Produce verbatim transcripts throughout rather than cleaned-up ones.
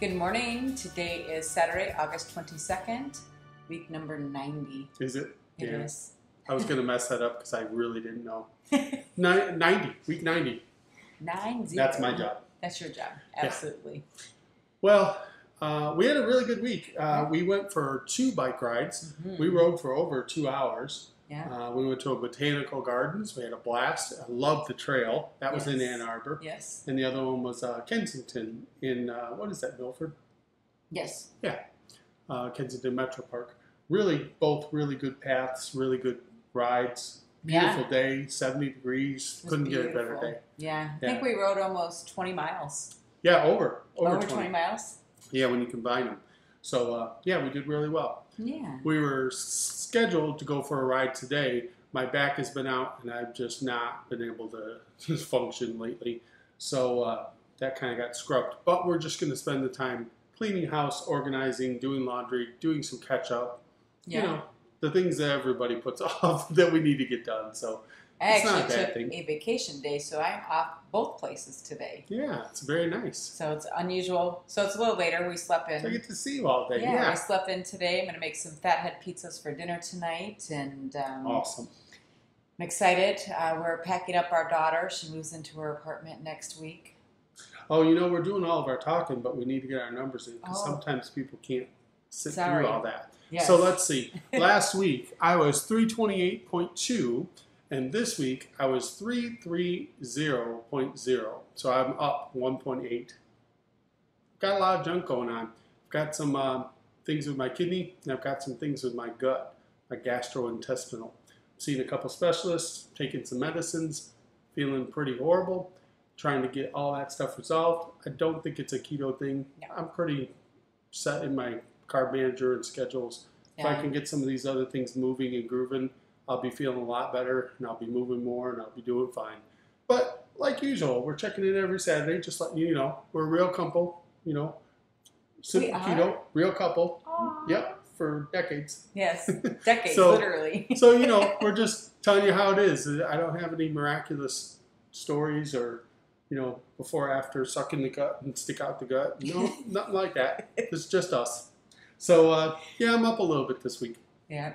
Good morning. Today is Saturday, August twenty-second, week number ninety. Is it? It yeah. is. I was going to mess that up because I really didn't know. ninety, week ninety. ninety. That's my job. That's your job. Absolutely. Yeah. Well, uh, we had a really good week. Uh, we went for two bike rides. Mm-hmm. We rode for over two hours. Yeah. Uh, we went to a botanical gardens. We had a blast. I loved the trail. That was yes. in Ann Arbor. Yes. And the other one was uh, Kensington in, uh, what is that, Milford? Yes. Yeah. Uh, Kensington Metro Park. Really, both really good paths, really good rides. Beautiful yeah. day, seventy degrees. Couldn't beautiful. get a better day. Yeah. I yeah. think we rode almost twenty miles. Yeah, over. Over, over twenty miles. Yeah, when you combine them. So, uh, yeah, we did really well. Yeah. We were scheduled to go for a ride today. My back has been out, and I've just not been able to function lately. So uh, that kind of got scrubbed. But we're just going to spend the time cleaning house, organizing, doing laundry, doing some catch-up. Yeah. You know, the things that everybody puts off that we need to get done. So I it's actually not a bad took thing. a vacation day, so I'm off both places today. Yeah, it's very nice. So it's unusual. So it's a little later. We slept in. So I get to see you all day. Yeah, yeah. I slept in today. I'm going to make some fathead pizzas for dinner tonight. And um, awesome. I'm excited. Uh, we're packing up our daughter. She moves into her apartment next week. Oh, you know, we're doing all of our talking, but we need to get our numbers in because oh. sometimes people can't sit Sorry. through all that. Yes. So let's see. Last week, I was three twenty-eight point two. And this week, I was three thirty point oh. So I'm up one point eight. Got a lot of junk going on. I've got some uh, things with my kidney, and I've got some things with my gut, my gastrointestinal. Seen a couple specialists, taking some medicines, feeling pretty horrible, trying to get all that stuff resolved. I don't think it's a keto thing. No. I'm pretty set in my carb manager and schedules. Yeah. If I can get some of these other things moving and grooving, I'll be feeling a lot better, and I'll be moving more, and I'll be doing fine. But like usual, we're checking in every Saturday, just letting you know, we're a real couple, you know, simple keto, real couple. Aww. Yep, for decades. Yes, decades, so, literally. So, you know, we're just telling you how it is. I don't have any miraculous stories or, you know, before, after, sucking the gut and stick out the gut. No, nothing like that. It's just us. So, uh, yeah, I'm up a little bit this week. Yeah.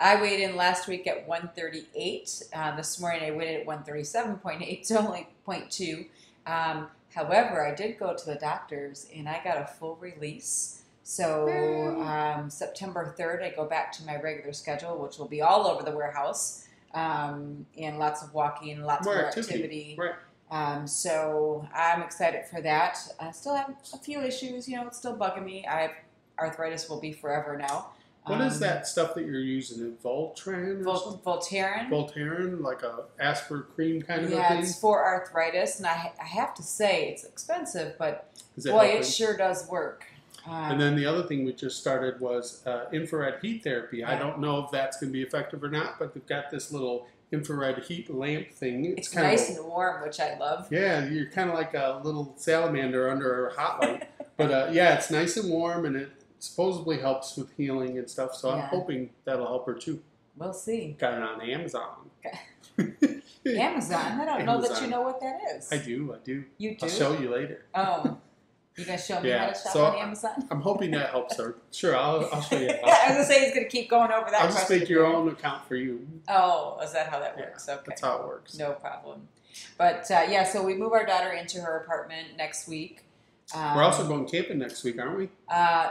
I weighed in last week at one thirty-eight. Uh, this morning I weighed at one thirty-seven point eight, so only zero point two. Um, however, I did go to the doctor's and I got a full release. So um, September third, I go back to my regular schedule, which will be all over the warehouse, um, and lots of walking, lots more activity. activity. Right. Um, so I'm excited for that. I still have a few issues. You know, it's still bugging me. I have arthritis will be forever now. What is that stuff that you're using? Voltaren or Vol something? Voltaren. Voltaren, like a aspirin cream kind of yeah, a thing? Yeah, it's for arthritis, and I, I have to say it's expensive, but boy, helping? it sure does work. Um, and then the other thing we just started was uh, infrared heat therapy. Yeah. I don't know if that's going to be effective or not, but they've got this little infrared heat lamp thing. It's, it's kind nice of, and warm, which I love. Yeah, you're kind of like a little salamander under a hot light. But uh, yeah, it's nice and warm, and it supposedly helps with healing and stuff, so yeah. I'm hoping that'll help her too. We'll see. Got it on Amazon. Okay. Amazon? I don't Amazon. know that you know what that is. I do, I do. You do? I'll show you later. Oh. You going to show me yeah. how to shop so on Amazon? I'm hoping that helps her. Sure, I'll, I'll show you. I'll I was going to say he's going to keep going over that I'll just make your own account for you. Oh, is that how that works? Yeah, okay. That's how it works. No problem. But uh, yeah, so we move our daughter into her apartment next week. Um, We're also going camping next week, aren't we? Uh,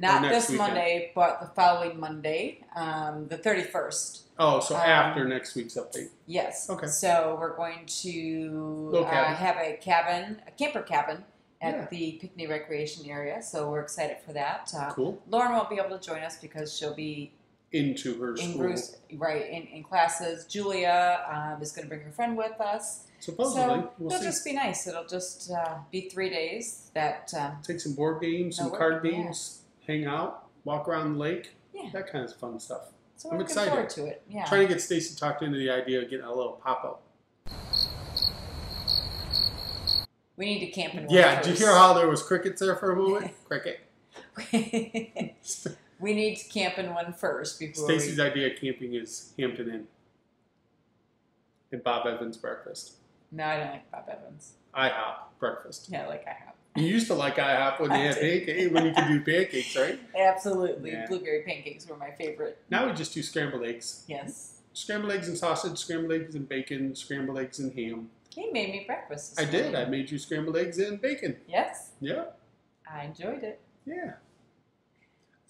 Not this weekend. Monday, but the following Monday, um, the thirty-first. Oh, so um, after next week's update. Yes. Okay. So we're going to uh, have a cabin, a camper cabin at yeah. the Pinckney Recreation Area. So we're excited for that. Uh, cool. Lauren won't be able to join us because she'll be into her in school. Bruce, right, in, in classes. Julia um, is going to bring her friend with us. Supposedly. So we'll it'll see. just be nice. It'll just uh, be three days. that um, Take some board games, some card games. Yeah. Hang out, walk around the lake, yeah. that kind of fun stuff. So I'm excited. Forward to it. Yeah. Trying to get Stacy talked into the idea of getting a little pop-up. We need to camp in one Yeah, first. Did you hear how there was crickets there for a moment? Cricket. We need to camp in one first. before Stacy's we... idea of camping is Hampton Inn and Bob Evans breakfast. No, I don't like Bob Evans. I hop breakfast. Yeah, I like I hop. You used to like I hop when they had pancakes, when you could do pancakes, right? Absolutely. Yeah. Blueberry pancakes were my favorite. Now we just do scrambled eggs. Yes. Scrambled eggs and sausage, scrambled eggs and bacon, scrambled eggs and ham. He made me breakfast. I did. I made you scrambled eggs and bacon. Yes. Yeah. I enjoyed it. Yeah.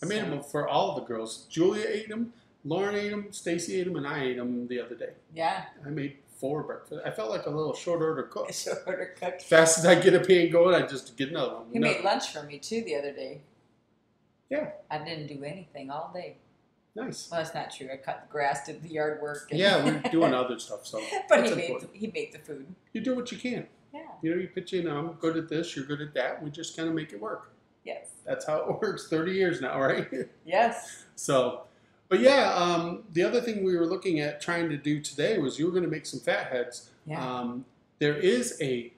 I made them for all the girls. Julia ate them, Lauren ate them, Stacy ate them, and I ate them the other day. Yeah. I made four breakfast. I felt like a little short order cook. Short order cook. Fast as I get a pan going, I just get another one. He no. made lunch for me too the other day. Yeah. I didn't do anything all day. Nice. Well, that's not true. I cut the grass, did the yard work. And yeah, we're doing other stuff. So, but he made, he made the food. You do what you can. Yeah. You know, you pitch in, I'm good at this, you're good at that. We just kind of make it work. Yes. That's how it works. thirty years now, right? Yes. So, but yeah, um, the other thing we were looking at trying to do today was you were going to make some fatheads. Yeah. Um, there is a,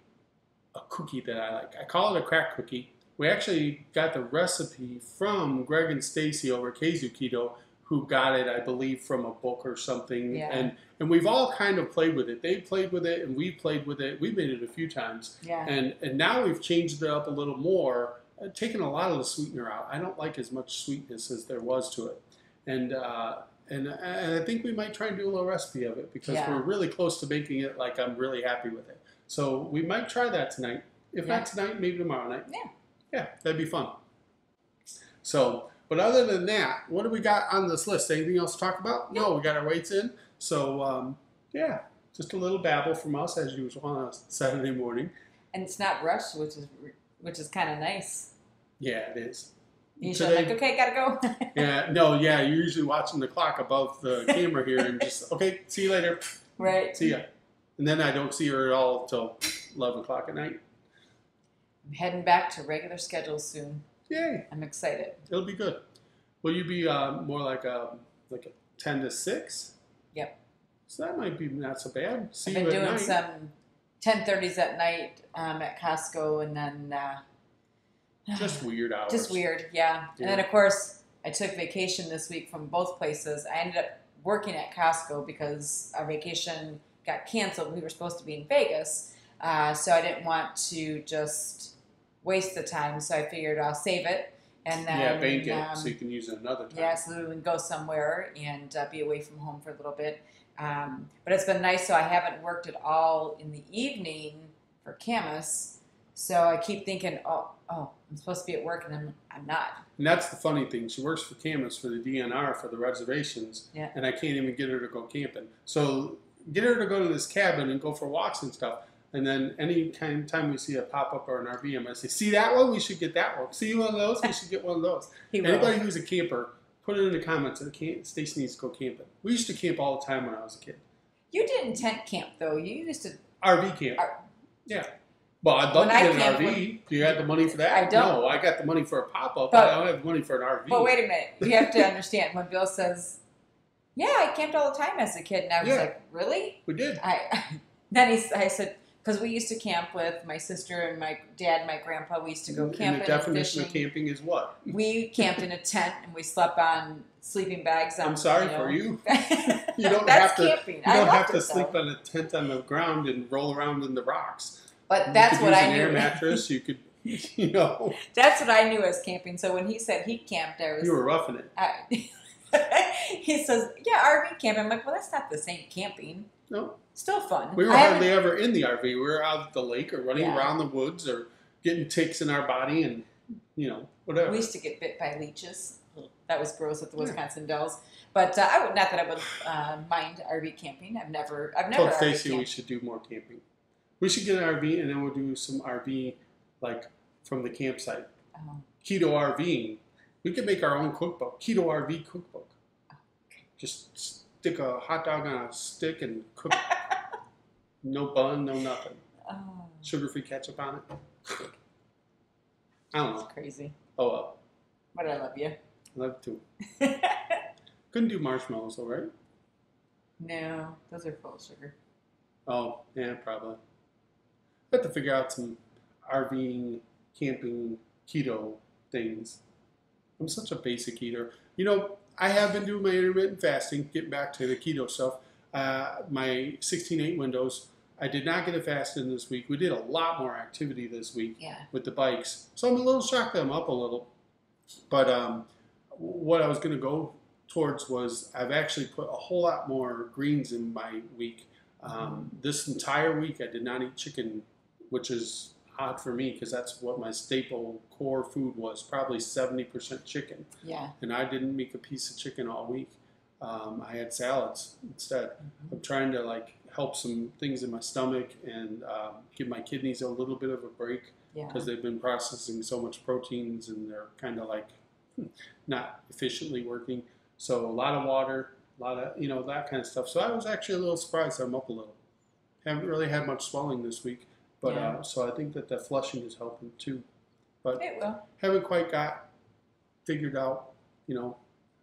a cookie that I like. I call it a crack cookie. We actually got the recipe from Greg and Stacy over at Kaizu Keto, who got it, I believe, from a book or something. Yeah. And, and we've all kind of played with it. They played with it, and we played with it. We made it a few times. Yeah. And, and now we've changed it up a little more, uh, taken a lot of the sweetener out. I don't like as much sweetness as there was to it. And, uh, and, and I think we might try and do a little recipe of it, because yeah. we're really close to making it. Like, I'm really happy with it. So we might try that tonight. If yeah. not tonight, maybe tomorrow night. Yeah. Yeah, that'd be fun. So... But other than that, what do we got on this list? Anything else to talk about? No, we got our weights in. So, um, yeah, just a little babble from us as usual on a Saturday morning. And it's not rushed, which is which is kind of nice. Yeah, it is. Usually today, like, okay, gotta go. yeah, no, yeah, you're usually watching the clock above the camera here and just, okay, see you later. Right. See ya. And then I don't see her at all until eleven o'clock at night. I'm heading back to regular schedule soon. Yay! I'm excited. It'll be good. Will you be uh, more like a like a ten to six? Yep. So that might be not so bad. See I've been doing night. some ten thirties at night um, at Costco, and then uh, just weird hours. Just weird, yeah. yeah. And then of course I took vacation this week from both places. I ended up working at Costco because our vacation got canceled. We were supposed to be in Vegas, uh, so I didn't want to just waste the time, so I figured I'll save it and then yeah, bank um, it so you can use it another time. Yeah, so we can go somewhere and uh, be away from home for a little bit. Um, but it's been nice, so I haven't worked at all in the evening for Camas. So I keep thinking, oh, oh, I'm supposed to be at work, and I'm, I'm not. And that's the funny thing. She works for Camas for the D N R for the reservations, yeah. and I can't even get her to go camping. So get her to go to this cabin and go for walks and stuff. And then any time, time we see a pop-up or an R V, I'm going to say, see that one? We should get that one. See one of those? We should get one of those. Anybody who's a camper, put it in the comments. Stacy needs to go camping. We used to camp all the time when I was a kid. You didn't tent camp, though. You used to... R V camp. R yeah. Well, I'd love when to get I an R V. When... Do you have the money for that? I don't. No, I got the money for a pop-up, but, but I don't have the money for an R V. But wait a minute. You have to understand. When Bill says, yeah, I camped all the time as a kid. And I was yeah, like, really? We did. I Then he, I said... Because we used to camp with my sister and my dad and my grandpa. We used to go camping. And the definition and of camping is what? We camped in a tent and we slept on sleeping bags. On, I'm sorry you know, for you. You don't that's have to, camping. You don't have to sleep though. on a tent on the ground and roll around in the rocks. But you that's what I knew. You could use an air mattress. You could, you know. That's what I knew as camping. So when he said he camped, I was. You were roughing it. I, he says, yeah, R V camping. I'm like, well, that's not the same camping. No. Still fun. We were I hardly haven't... ever in the R V. We were out at the lake or running yeah. around the woods or getting ticks in our body and, you know, whatever. We used to get bit by leeches. That was gross at the Wisconsin yeah. Dells. But uh, I would not that I would uh, mind R V camping. I've never, I've never. Told Stacy we should do more camping. We should get an R V and then we'll do some R V like from the campsite. Oh. Keto RVing. We could make our own cookbook. Keto R V cookbook. Oh, okay. Just stick a hot dog on a stick and cook. No bun, no nothing. Oh. Sugar-free ketchup on it. I don't know. That's crazy. Oh, well. But I love you. Love too. Couldn't do marshmallows, though, right? No, those are full of sugar. Oh, yeah, probably. I'll have to figure out some RVing, camping, keto things. I'm such a basic eater. You know, I have been doing my intermittent fasting, getting back to the keto stuff. Uh, my sixteen eight windows, I did not get a fast in this week. We did a lot more activity this week yeah. with the bikes. So I'm a little shocked that I'm up a little. But um, what I was going to go towards was I've actually put a whole lot more greens in my week. Um, mm-hmm. This entire week I did not eat chicken, which is odd for me because that's what my staple core food was, probably seventy percent chicken. Yeah. And I didn't make a piece of chicken all week. Um, I had salads instead. Mm-hmm. I'm trying to like help some things in my stomach and um, give my kidneys a little bit of a break because yeah. they've been processing so much proteins and they're kind of like not efficiently working. So a lot of water, a lot of, you know, that kind of stuff. So I was actually a little surprised I'm up a little. Haven't really had much swelling this week, but yeah. uh, so I think that the flushing is helping too. But it will. Haven't quite got figured out, you know,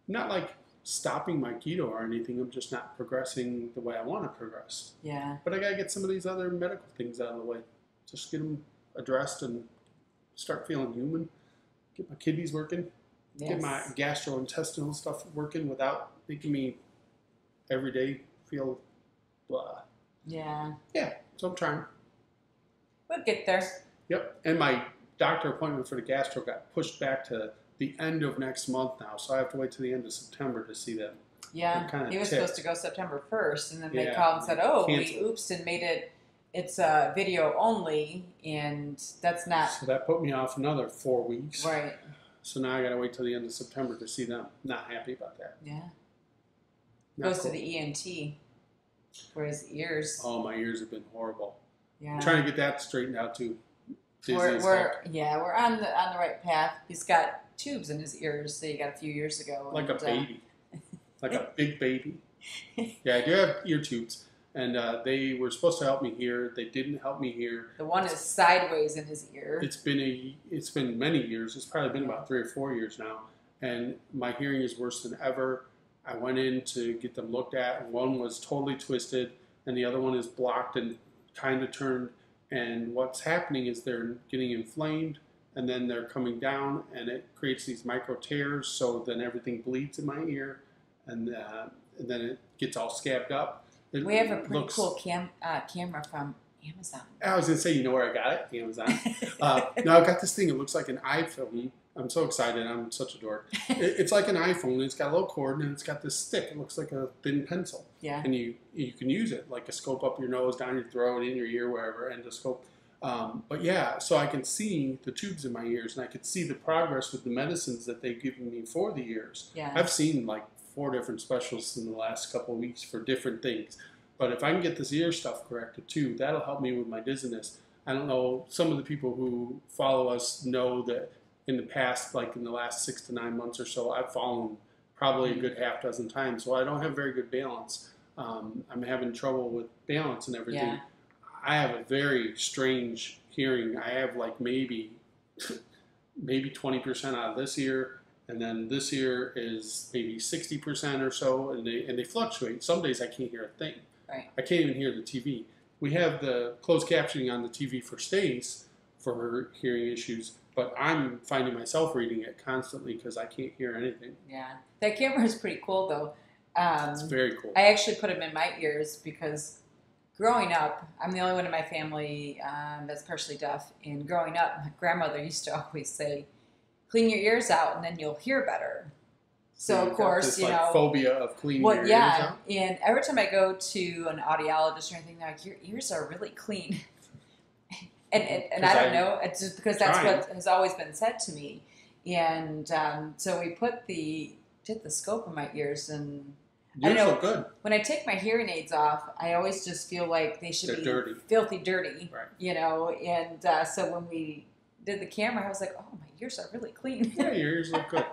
not like stopping my keto or anything. I'm just not progressing the way I want to progress. Yeah. But I got to get some of these other medical things out of the way. Just get them addressed and start feeling human. Get my kidneys working. Yes. Get my gastrointestinal stuff working without making me every day feel blah. Yeah. Yeah. So I'm trying. We'll get there. Yep. And my doctor appointment for the gastro got pushed back to the end of next month now, so I have to wait to the end of September to see them. Yeah, kind of he was tipped. supposed to go September first, and then they yeah, called and said, oh, canceled. we oops and made it, it's uh, video only, and that's not... So that put me off another four weeks. Right. So now I got to wait till the end of September to see them. Not happy about that. Yeah. Not Goes cool. to the E N T for his ears. Oh, my ears have been horrible. Yeah. I'm trying to get that straightened out, too. We're, we're, yeah, we're on the on the right path. He's got tubes in his ears that he got a few years ago. Like and, a baby. Uh, like a big baby. Yeah, I do have ear tubes. And uh, they were supposed to help me hear. They didn't help me hear. The one it's, is sideways in his ear. It's been a, it's been many years. It's probably been about three or four years now. And my hearing is worse than ever. I went in to get them looked at. One was totally twisted. And the other one is blocked and kind of turned. And what's happening is they're getting inflamed. And then they're coming down, and it creates these micro tears, so then everything bleeds in my ear, and, uh, and then it gets all scabbed up. It we have a pretty looks... cool cam uh, camera from Amazon. I was going to say, you know where I got it? Amazon. uh, now I've got this thing. It looks like an iPhone. I'm so excited. I'm such a dork. It, it's like an iPhone. It's got a little cord, and it's got this stick. It looks like a thin pencil. Yeah. And you, you can use it, like a scope up your nose, down your throat, in your ear, wherever, endoscope. Um, but yeah, so I can see the tubes in my ears, and I can see the progress with the medicines that they've given me for the ears. Yeah. I've seen like four different specialists in the last couple of weeks for different things. But if I can get this ear stuff corrected too, that'll help me with my dizziness. I don't know, some of the people who follow us know that in the past, like in the last six to nine months or so, I've fallen probably a good half dozen times. So I don't have very good balance. Um, I'm having trouble with balance and everything. Yeah. I have a very strange hearing. I have like maybe maybe twenty percent out of this ear, and then this ear is maybe sixty percent or so, and they, and they fluctuate. Some days I can't hear a thing. Right. I can't even hear the T V. We have the closed captioning on the T V for Stace for her hearing issues, but I'm finding myself reading it constantly because I can't hear anything. Yeah. That camera is pretty cool, though. Um, it's very cool. I actually put them in my ears because... growing up, I'm the only one in my family um, that's partially deaf, and growing up, my grandmother used to always say, clean your ears out and then you'll hear better. So, so of course, this, you like, know. phobia of cleaning well, your yeah, ears out? Yeah, and every time I go to an audiologist or anything, they're like, your ears are really clean. and, and, and I don't I'm know, it's just because trying. That's what has always been said to me. And um, so we put the, did the scope in my ears, and... I don't know, good. When I take my hearing aids off, I always just feel like they should They're be dirty. filthy dirty, right. you know, and uh, so when we did the camera, I was like, oh, my ears are really clean. Yeah, your ears look good.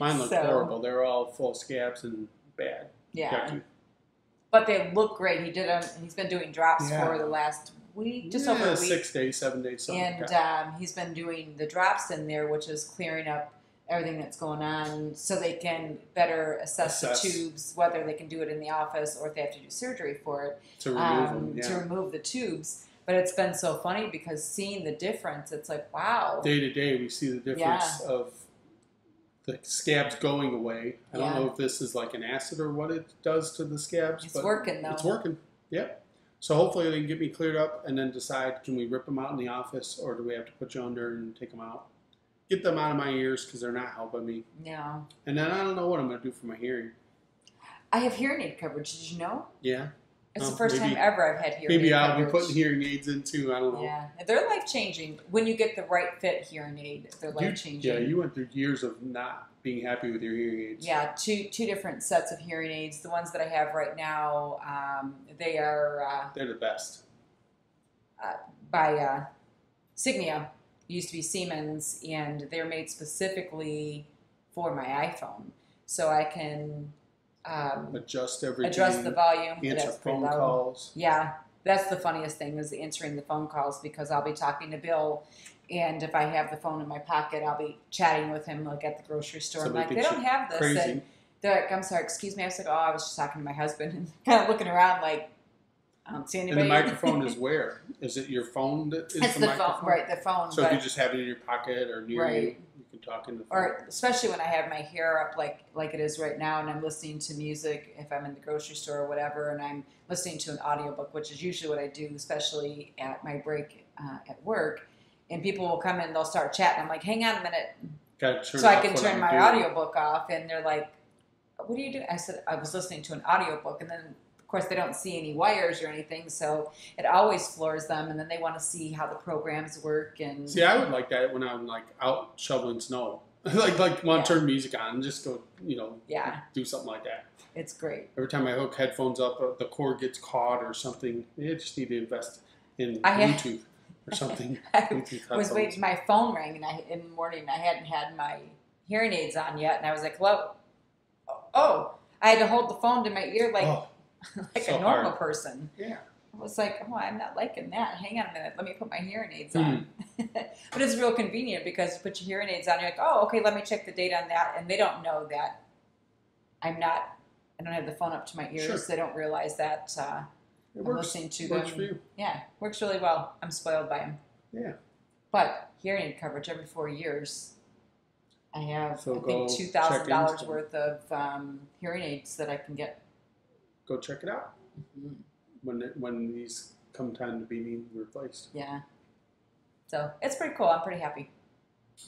Mine look so, horrible. They're all full scabs and bad. Yeah. Yucky. But they look great. He did them, and he's been doing drops yeah. for the last week, just yeah, over a week. six days, seven days, something And um, he's been doing the drops in there, which is clearing up everything that's going on, so they can better assess, assess the tubes, whether they can do it in the office or if they have to do surgery for it, to remove, um, them, yeah. to remove the tubes. But it's been so funny because seeing the difference, it's like, wow. Day to day, we see the difference yeah. of the scabs going away. I don't yeah. know if this is like an acid or what it does to the scabs. It's but working, though. It's working, yeah. So hopefully they can get me cleared up and then decide, can we rip them out in the office or do we have to put you under and take them out? Get them out of my ears because they're not helping me. Yeah. And then I don't know what I'm going to do for my hearing. I have hearing aid coverage. Did you know? Yeah. It's oh, the first maybe, time ever I've had hearing aids. Maybe I'll coverage. be putting hearing aids in too. I don't know. Yeah. They're life-changing. When you get the right fit hearing aid, they're life-changing. Yeah, you went through years of not being happy with your hearing aids. Yeah, two two different sets of hearing aids. The ones that I have right now, um, they are... Uh, they're the best. Uh, by uh, Signia. It used to be Siemens, and they're made specifically for my iPhone. So I can... Um, adjust everything. Adjust the volume. Answer phone calls. Yeah, that's the funniest thing is answering the phone calls because I'll be talking to Bill, and if I have the phone in my pocket, I'll be chatting with him like at the grocery store. Somebody I'm like, they don't have this. Crazy. And they're like, I'm sorry, excuse me. I was like, oh, I was just talking to my husband, and kind of looking around like, I don't see anybody. And the microphone is where? Is it your phone that is it's the, the microphone? Phone, right, the phone. So if you just have it in your pocket or near right. you, you can talk in the phone. Or especially when I have my hair up like, like it is right now and I'm listening to music, if I'm in the grocery store or whatever, and I'm listening to an audiobook, which is usually what I do, especially at my break uh, at work, and people will come in and they'll start chatting. I'm like, hang on a minute. Gotta turn so I can turn my audiobook off, and they're like, what are you doing? I said, I was listening to an audiobook, and then... Of course, they don't see any wires or anything, so it always floors them, and then they want to see how the programs work. And see, I would like that when I'm like out shoveling snow, like like want to yeah. turn music on and just go, you know, yeah, do something like that. It's great. Every time I hook headphones up, the cord gets caught or something. You just need to invest in I Bluetooth had, or something. I Bluetooth was waiting. My phone rang, and I in the morning I hadn't had my hearing aids on yet, and I was like, "Hello, oh!" I had to hold the phone to my ear, like. Oh. like so a normal hard. person. Yeah. I was like, oh, I'm not liking that. Hang on a minute. Let me put my hearing aids on. Mm. But it's real convenient because you put your hearing aids on, you're like, oh, okay, let me check the date on that. And they don't know that I'm not, I don't have the phone up to my ears. Sure. They don't realize that uh, it I'm works. listening to it them. Works for you. Yeah. Works really well. I'm spoiled by them. Yeah. But hearing aid coverage every four years. I have, so I think, two thousand dollars worth of um, hearing aids that I can get. Go check it out mm-hmm. when it, when these come time to be replaced. Yeah. So it's pretty cool. I'm pretty happy.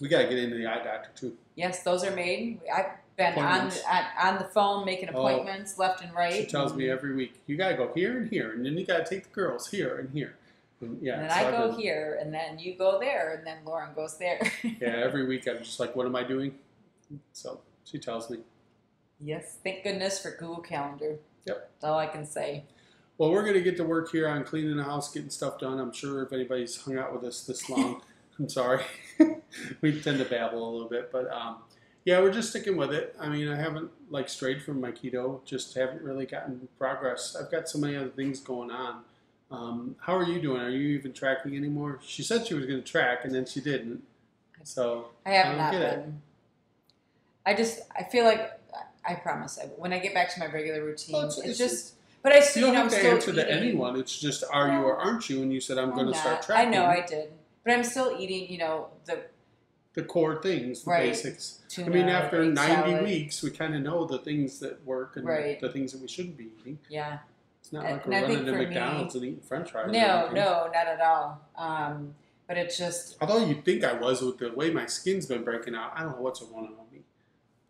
We got to get into the eye doctor too. Yes, those are made. I've been on, on on the phone making appointments oh, left and right. She tells me every week, you got to go here and here, and then you got to take the girls here and here. And yeah. And then so I go been, here, and then you go there, and then Lauren goes there. Yeah, every week I'm just like, what am I doing? So she tells me. Yes, thank goodness for Google Calendar. Yep. That's all I can say. Well, we're going to get to work here on cleaning the house, getting stuff done. I'm sure if anybody's hung out with us this long, I'm sorry. We tend to babble a little bit. But, um, yeah, we're just sticking with it. I mean, I haven't, like, strayed from my keto. Just haven't really gotten progress. I've got so many other things going on. Um, how are you doing? Are you even tracking anymore? She said she was going to track, and then she didn't. So I have not been. I just, I feel like... I promise. I, when I get back to my regular routine, well, it's, it's, it's just. But I still you don't know, have I'm to answer to anyone. It's just, are you or aren't you? And you said, I'm, I'm going not. to start tracking. I know I did, but I'm still eating. You know the. The core things, the right. basics. Tuna, I mean, after ninety salad. weeks, we kind of know the things that work and right. the things that we shouldn't be eating. Yeah. It's not and, like we're running to McDonald's me, and eating French fries. No, no, not at all. Um, but it's just. Although you think I was with the way my skin's been breaking out, I don't know what's going on.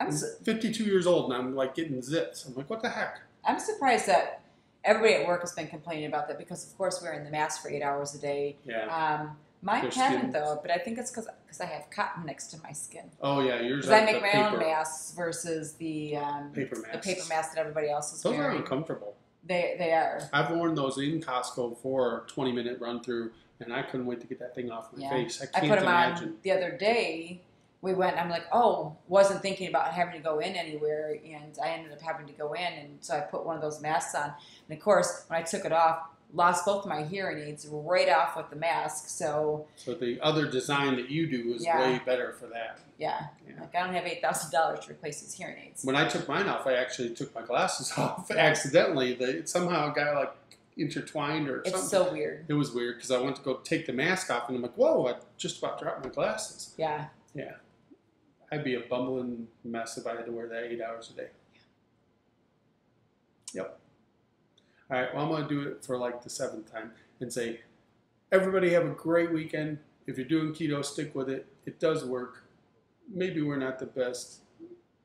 I'm fifty-two years old, and I'm, like, getting zits. I'm like, what the heck? I'm surprised that everybody at work has been complaining about that because, of course, we're in the mask for eight hours a day. Yeah. Um, mine haven't, though, but I think it's because I have cotton next to my skin. Oh, yeah. Yours Because I make my paper. own masks versus the, um, paper masks. the paper mask that everybody else is those wearing. Those are uncomfortable. They, they are. I've worn those in Costco for a twenty-minute run-through, and I couldn't wait to get that thing off my yeah. face. I can't I put them imagine. on the other day. We went, and I'm like, oh, wasn't thinking about having to go in anywhere, and I ended up having to go in, and so I put one of those masks on. And, of course, when I took it off, lost both my hearing aids right off with the mask, so. So the other design that you do is yeah. way better for that. Yeah. yeah. Like, I don't have eight thousand dollars to replace these hearing aids. When I took mine off, I actually took my glasses off accidentally. They somehow got, like, intertwined or it's something. It's so weird. It was weird, because I went to go take the mask off, and I'm like, whoa, I just about dropped my glasses. Yeah. Yeah. I'd be a bumbling mess if I had to wear that eight hours a day. Yeah. Yep. All right, well, I'm going to do it for like the seventh time and say, everybody have a great weekend. If you're doing keto, stick with it. It does work. Maybe we're not the best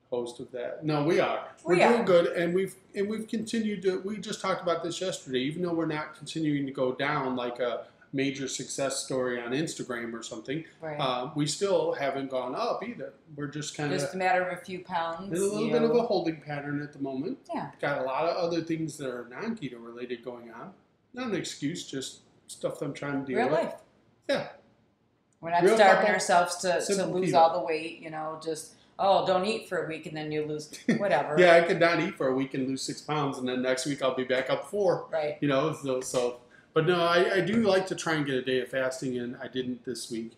host of that. No, we are. We're we are. doing good, and we've and we've continued to. We just talked about this yesterday. Even though we're not continuing to go down like a major success story on Instagram or something, right. uh, we still haven't gone up either. We're just kind of just a matter of a few pounds. There's a little you. bit of a holding pattern at the moment. Yeah, got a lot of other things that are non-keto related going on. Not an excuse, just stuff that I'm trying to deal Real with. Real life. Yeah. We're not Real starving couple, ourselves to, to lose keto. all the weight, you know, just, oh, don't eat for a week and then you lose whatever. Yeah, I could not eat for a week and lose six pounds and then next week I'll be back up four. Right. You know, so, so. But no, I, I do like to try and get a day of fasting in. I didn't this week.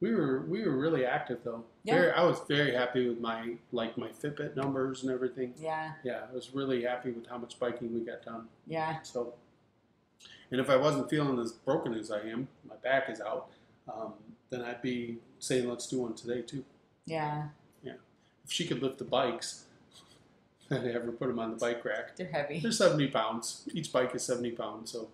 We were we were really active though. Yeah. Very, I was very happy with my, like my Fitbit numbers and everything. Yeah. Yeah, I was really happy with how much biking we got done. Yeah. So, and if I wasn't feeling as broken as I am, my back is out, um, then I'd be saying, let's do one today, too. Yeah. Yeah. If she could lift the bikes, I'd have her put them on the bike rack. They're heavy. They're seventy pounds. Each bike is seventy pounds. So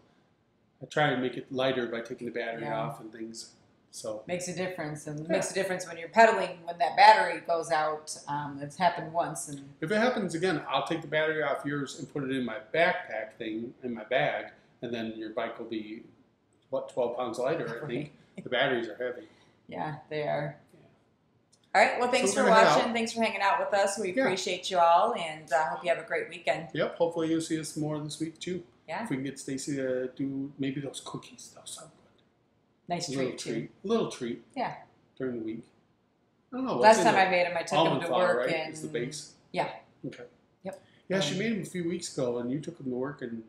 I try and make it lighter by taking the battery yeah. off and things. So makes a difference. And yeah. makes a difference when you're pedaling, when that battery goes out. Um, it's happened once. And if it happens again, I'll take the battery off yours and put it in my backpack thing, in my bag, and then your bike will be, what, twelve pounds lighter, I think. The batteries are heavy. Yeah, they are. Yeah. All right. Well, thanks so for watching. Thanks for hanging out with us. We yeah. appreciate you all, and I uh, hope you have a great weekend. Yep. Hopefully you'll see us more this week, too. Yeah. If we can get Stacy to do maybe those cookies. Those sound good. Nice a treat, little treat. A little treat. Yeah. During the week. I don't know. Last time I made them, I took them to work. Right? And... It's the base. Yeah. Okay. Yep. Yeah, um, she made them a few weeks ago, and you took them to work, and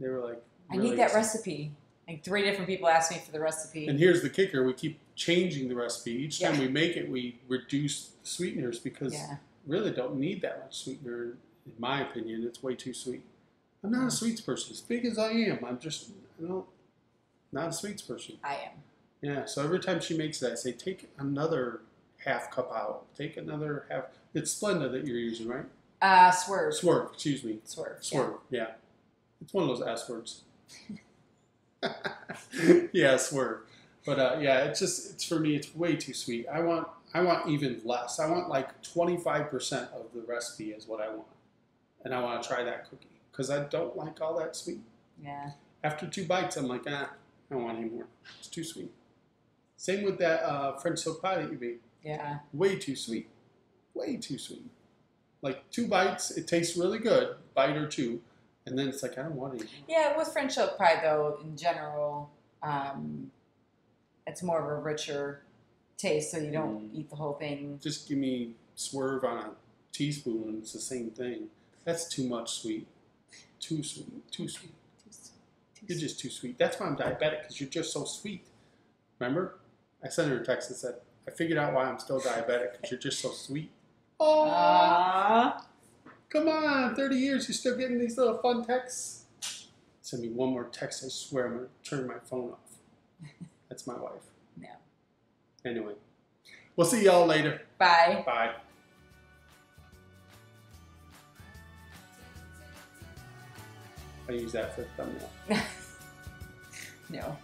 they were like, really I need that excited. recipe. Like three different people asked me for the recipe. And here's the kicker. We keep changing the recipe. Each yeah. time we make it, we reduce the sweeteners because yeah. really don't need that much sweetener. In my opinion, it's way too sweet. I'm not a sweets person. As big as I am, I'm just you know, not a sweets person. I am. Yeah, so every time she makes that, I say, take another half cup out. Take another half. It's Splenda that you're using, right? Uh, Swerve. Swerve, excuse me. Swerve. Swerve, yeah. yeah. It's one of those S words. Yeah, Swerve. But uh, yeah, it's just it's for me. It's way too sweet. I want I want even less. I want like twenty-five percent of the recipe is what I want, and I want to try that cookie because I don't like all that sweet. Yeah. After two bites, I'm like, ah, I don't want any more. It's too sweet. Same with that uh, French silk pie that you made. Yeah. Way too sweet. Way too sweet. Like two bites, it tastes really good, bite or two. And then it's like, I don't want to eat. Yeah, with French silk pie, though, in general, um, it's more of a richer taste, so you don't mm. eat the whole thing. Just give me Swerve on a teaspoon, and it's the same thing. That's too much sweet. Too sweet. Too sweet. Too sweet. Too you're sweet. just too sweet. That's why I'm diabetic, because you're just so sweet. Remember? I sent her a text that said, I figured out why I'm still diabetic, because you're just so sweet. Aww. Aww. Come on, thirty years, you're still getting these little fun texts. Send me one more text, I swear I'm going to turn my phone off. That's my wife. No. Anyway, we'll see y'all later. Bye. Bye. I use that for a thumbnail. No.